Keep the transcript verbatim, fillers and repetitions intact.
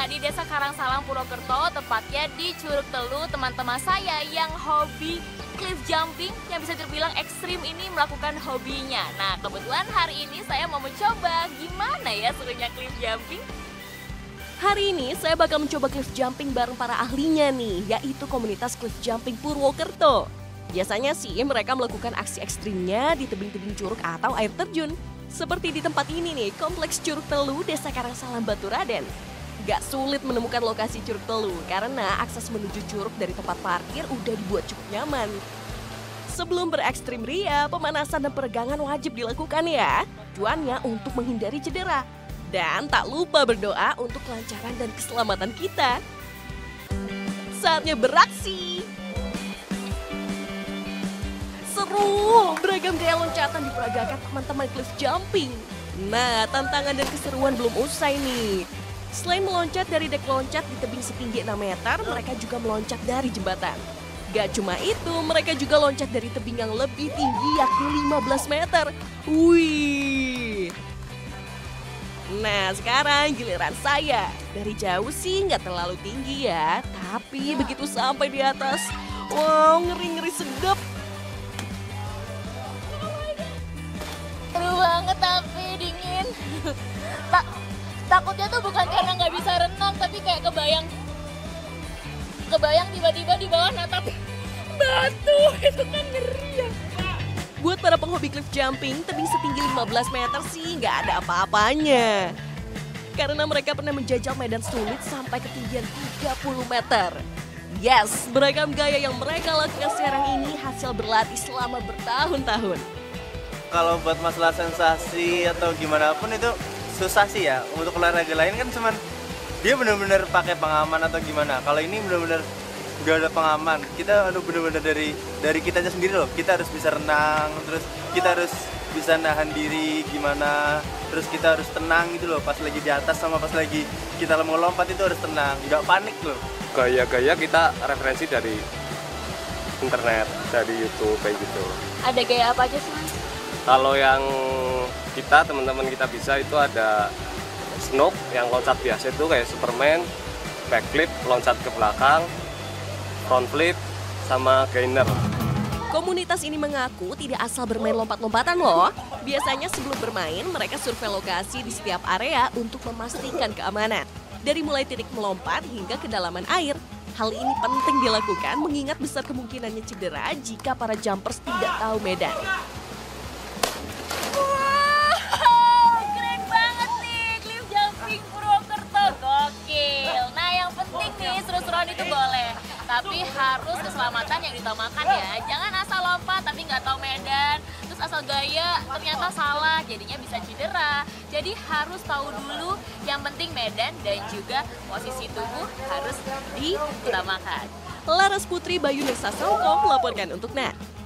saya di Desa Karangsalam, Purwokerto, tepatnya di Curug Telu. Teman-teman saya yang hobi cliff jumping, yang bisa terbilang ekstrim ini melakukan hobinya. Nah, kebetulan hari ini saya mau mencoba gimana ya serunya cliff jumping. Hari ini saya bakal mencoba cliff jumping bareng para ahlinya nih, yaitu komunitas cliff jumping Purwokerto. Biasanya sih mereka melakukan aksi ekstrimnya di tebing-tebing curug atau air terjun. Seperti di tempat ini nih, kompleks Curug Telu, Desa Karangsalam, Baturaden. Gak sulit menemukan lokasi Curug Telu karena akses menuju curug dari tempat parkir udah dibuat cukup nyaman. Sebelum berekstrim ria, pemanasan dan peregangan wajib dilakukan ya. Tujuannya untuk menghindari cedera. Dan tak lupa berdoa untuk kelancaran dan keselamatan kita. Saatnya beraksi. Seru, beragam gaya loncatan diperagakan teman-teman cliff jumping. Nah, tantangan dan keseruan belum usai nih. Selain meloncat dari dek loncat di tebing setinggi enam meter, mereka juga meloncat dari jembatan. Gak cuma itu, mereka juga loncat dari tebing yang lebih tinggi yakni lima belas meter. Wih. Nah, sekarang giliran saya. Dari jauh sih nggak terlalu tinggi ya, tapi begitu sampai di atas, wow, ngeri-ngeri sedap. Seru banget tapi dingin. Ta takutnya tuh bukan karena nggak bisa renang, tapi kayak kebayang, kebayang tiba-tiba di bawah natap batu, itu kan ngeri ya. Buat para penghobi cliff jumping, tebing setinggi lima belas meter sih nggak ada apa-apanya. Karena mereka pernah menjajal medan sulit sampai ketinggian tiga puluh meter. Yes, beragam gaya yang mereka lakukan sekarang ini hasil berlatih selama bertahun-tahun. Kalau buat masalah sensasi atau gimana pun itu susah sih ya. Untuk olahraga lain kan cuman dia benar-benar pakai pengaman atau gimana. Kalau ini benar-benar gak ada pengaman, kita aduh bener-bener dari dari kitanya sendiri loh. Kita harus bisa renang, terus kita harus bisa nahan diri gimana, terus kita harus tenang gitu loh. Pas lagi di atas sama pas lagi kita mau lompat itu harus tenang, nggak panik loh. Gaya-gaya kita referensi dari internet, dari YouTube kayak gitu. Ada gaya apa aja sih Mas? Kalau yang kita teman-teman kita bisa itu ada snook yang loncat biasa itu kayak Superman, backflip, loncat ke belakang, front flip, sama gainer. Komunitas ini mengaku tidak asal bermain lompat-lompatan loh. Biasanya sebelum bermain, mereka survei lokasi di setiap area untuk memastikan keamanan. Dari mulai titik melompat hingga kedalaman air. Hal ini penting dilakukan mengingat besar kemungkinannya cedera jika para jumpers tidak tahu medan. Wow, keren banget nih cliff jumping Purwokerto. Gokil. Nah yang penting nih, seru-seruan itu boleh. Tapi harus keselamatan yang ditamakan ya. Jangan asal lompat tapi nggak tahu medan, terus asal gaya ternyata salah, jadinya bisa cedera. Jadi harus tahu dulu yang penting medan dan juga posisi tubuh harus diutamakan. Laras Putri Bayu, Nusasalkom melaporkan untuk N A T.